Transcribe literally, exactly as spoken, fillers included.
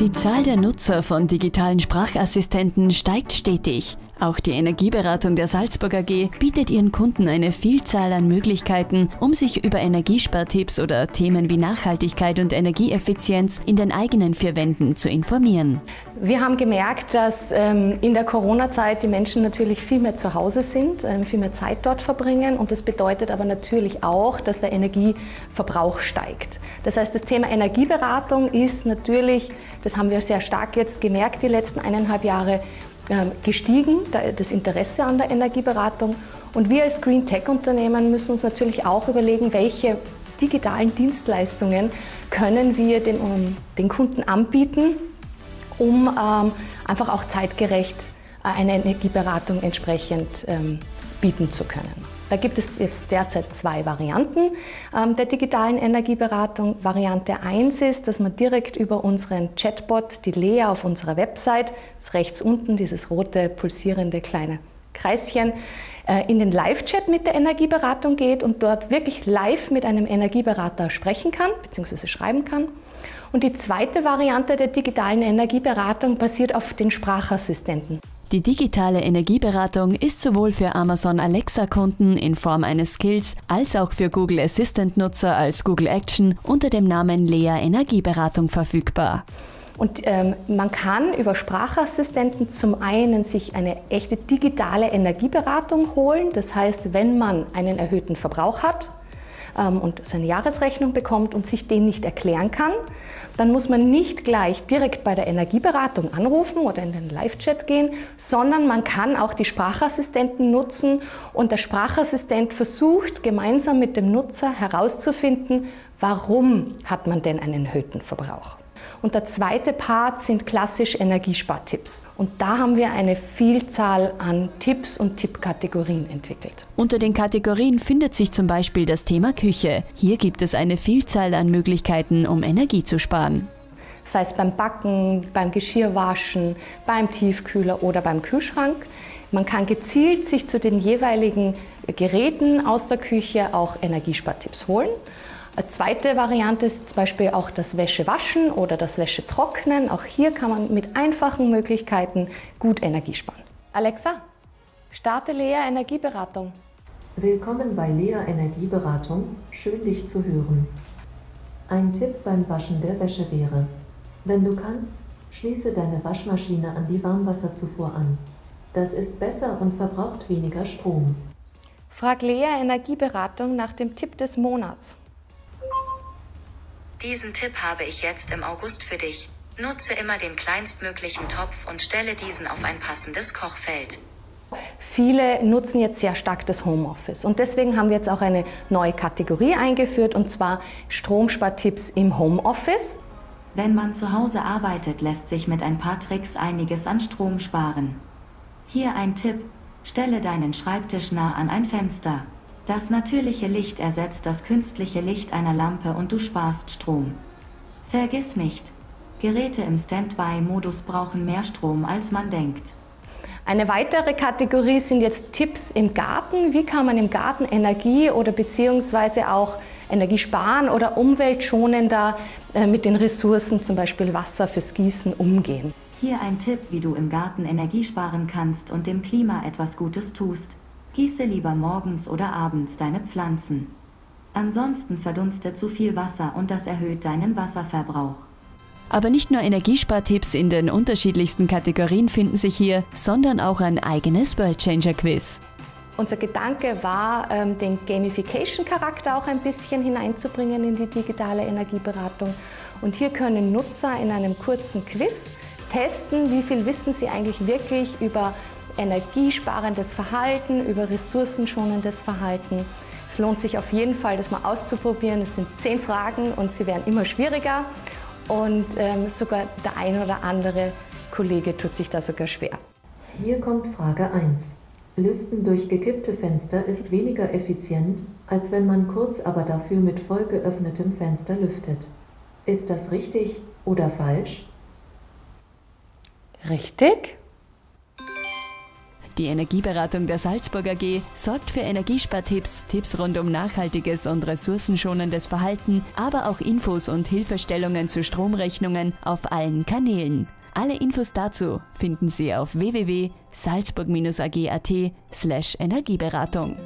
Die Zahl der Nutzer von digitalen Sprachassistenten steigt stetig. Auch die Energieberatung der Salzburger A G bietet ihren Kunden eine Vielzahl an Möglichkeiten, um sich über Energiespartipps oder Themen wie Nachhaltigkeit und Energieeffizienz in den eigenen vier Wänden zu informieren. Wir haben gemerkt, dass in der Corona-Zeit die Menschen natürlich viel mehr zu Hause sind, viel mehr Zeit dort verbringen, und das bedeutet aber natürlich auch, dass der Energieverbrauch steigt. Das heißt, das Thema Energieberatung ist natürlich, das haben wir sehr stark jetzt gemerkt, die letzten eineinhalb Jahre gestiegen, das Interesse an der Energieberatung. Und wir als Green Tech Unternehmen müssen uns natürlich auch überlegen, welche digitalen Dienstleistungen können wir den, um, den Kunden anbieten, um ähm, einfach auch zeitgerecht eine Energieberatung entsprechend ähm, bieten zu können. Da gibt es jetzt derzeit zwei Varianten ähm, der digitalen Energieberatung. Variante eins ist, dass man direkt über unseren Chatbot, die Lea, auf unserer Website, ist rechts unten dieses rote, pulsierende kleine Kreischen, äh, in den Live-Chat mit der Energieberatung geht und dort wirklich live mit einem Energieberater sprechen kann bzw. schreiben kann. Und die zweite Variante der digitalen Energieberatung basiert auf den Sprachassistenten. Die digitale Energieberatung ist sowohl für Amazon Alexa-Kunden in Form eines Skills als auch für Google Assistant-Nutzer als Google Action unter dem Namen Lea Energieberatung verfügbar. Und ähm, man kann über Sprachassistenten zum einen sich eine echte digitale Energieberatung holen. Das heißt, wenn man einen erhöhten Verbrauch hat und seine Jahresrechnung bekommt und sich den nicht erklären kann, dann muss man nicht gleich direkt bei der Energieberatung anrufen oder in den Live-Chat gehen, sondern man kann auch die Sprachassistenten nutzen, und der Sprachassistent versucht gemeinsam mit dem Nutzer herauszufinden, warum hat man denn einen erhöhten Verbrauch. Und der zweite Part sind klassisch Energiespartipps. Und da haben wir eine Vielzahl an Tipps und Tippkategorien entwickelt. Unter den Kategorien findet sich zum Beispiel das Thema Küche. Hier gibt es eine Vielzahl an Möglichkeiten, um Energie zu sparen. Sei es beim Backen, beim Geschirrwaschen, beim Tiefkühler oder beim Kühlschrank. Man kann gezielt sich zu den jeweiligen Geräten aus der Küche auch Energiespartipps holen. Eine zweite Variante ist zum Beispiel auch das Wäschewaschen oder das Wäschetrocknen. Auch hier kann man mit einfachen Möglichkeiten gut Energie sparen. Alexa, starte Lea Energieberatung. Willkommen bei Lea Energieberatung. Schön, dich zu hören. Ein Tipp beim Waschen der Wäsche wäre, wenn du kannst, schließe deine Waschmaschine an die Warmwasserzufuhr an. Das ist besser und verbraucht weniger Strom. Frag Lea Energieberatung nach dem Tipp des Monats. Diesen Tipp habe ich jetzt im August für dich. Nutze immer den kleinstmöglichen Topf und stelle diesen auf ein passendes Kochfeld. Viele nutzen jetzt sehr stark das Homeoffice, und deswegen haben wir jetzt auch eine neue Kategorie eingeführt, und zwar Stromspartipps im Homeoffice. Wenn man zu Hause arbeitet, lässt sich mit ein paar Tricks einiges an Strom sparen. Hier ein Tipp: Stelle deinen Schreibtisch nah an ein Fenster. Das natürliche Licht ersetzt das künstliche Licht einer Lampe und du sparst Strom. Vergiss nicht, Geräte im Standby-Modus brauchen mehr Strom, als man denkt. Eine weitere Kategorie sind jetzt Tipps im Garten. Wie kann man im Garten Energie oder beziehungsweise auch Energie sparen oder umweltschonender mit den Ressourcen, zum Beispiel Wasser fürs Gießen, umgehen? Hier ein Tipp, wie du im Garten Energie sparen kannst und dem Klima etwas Gutes tust. Gieße lieber morgens oder abends deine Pflanzen. Ansonsten verdunstet zu viel Wasser und das erhöht deinen Wasserverbrauch. Aber nicht nur Energiespartipps in den unterschiedlichsten Kategorien finden sich hier, sondern auch ein eigenes Worldchanger-Quiz. Unser Gedanke war, den Gamification-Charakter auch ein bisschen hineinzubringen in die digitale Energieberatung. Und hier können Nutzer in einem kurzen Quiz testen, wie viel wissen sie eigentlich wirklich über energiesparendes Verhalten, über ressourcenschonendes Verhalten. Es lohnt sich auf jeden Fall, das mal auszuprobieren. Es sind zehn Fragen und sie werden immer schwieriger, und ähm, sogar der ein oder andere Kollege tut sich da sogar schwer. Hier kommt Frage eins. Lüften durch gekippte Fenster ist weniger effizient, als wenn man kurz, aber dafür mit voll geöffnetem Fenster lüftet. Ist das richtig oder falsch? Richtig? Die Energieberatung der Salzburger A G sorgt für Energiespartipps, Tipps rund um nachhaltiges und ressourcenschonendes Verhalten, aber auch Infos und Hilfestellungen zu Stromrechnungen auf allen Kanälen. Alle Infos dazu finden Sie auf w w w punkt salzburg-ag punkt at slash Energieberatung.